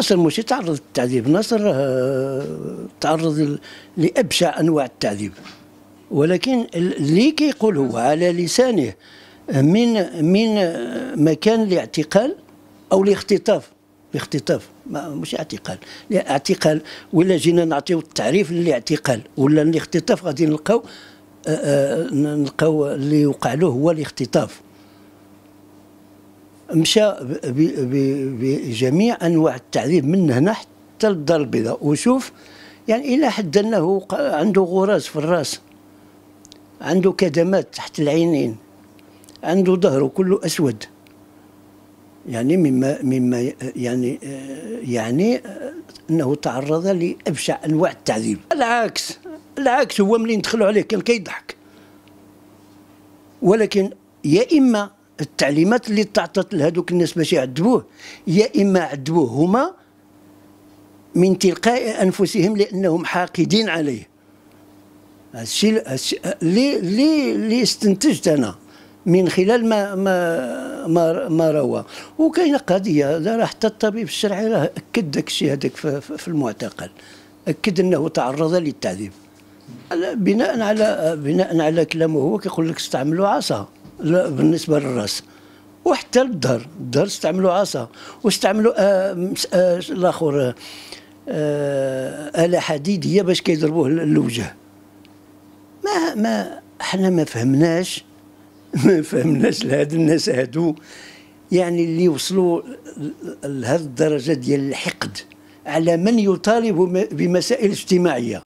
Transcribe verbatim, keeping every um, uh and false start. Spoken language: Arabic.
ناصر موسي تعرض للتعذيب، ناصر تعرض لأبشع أنواع التعذيب، ولكن اللي كيقول هو على لسانه من من مكان الاعتقال أو الاختطاف، الاختطاف مش اعتقال، اعتقال ولا جينا نعطيو التعريف للاعتقال ولا الاختطاف غادي نلقاو نلقاو اللي وقع له هو الاختطاف. مشى بجميع انواع التعذيب من هنا حتى للدار البيضاء، وشوف يعني الى حد انه عنده غراز في الراس، عنده كدمات تحت العينين، عنده ظهره كله اسود، يعني مما مما يعني يعني انه تعرض لابشع انواع التعذيب. العكس العكس هو ملي ندخلوا عليه كان كيضحك، ولكن يا اما التعليمات اللي تعطت لهذوك الناس باش يعذبوه، يا اما عذبوه هما من تلقاء انفسهم لانهم حاقدين عليه. هذا الشيء اللي اللي استنتجت انا من خلال ما ما ما, ما روى. وكاينه قضيه راه حتى الطبيب الشرعي راه اكد داك الشيء هذاك في المعتقل، اكد انه تعرض للتعذيب بناء على بناء على كلامه هو. كيقول لك استعملوا عصا بالنسبه للراس، وحتى للظهر، الظهر استعملوا عصا، واستعملوا آه آه الاخر آه آه آلة حديديه باش كيضربوه للوجه. ما ما احنا ما فهمناش ما فهمناش لهاد الناس هادو، يعني اللي وصلوا لهاد الدرجه ديال الحقد على من يطالب بمسائل اجتماعيه.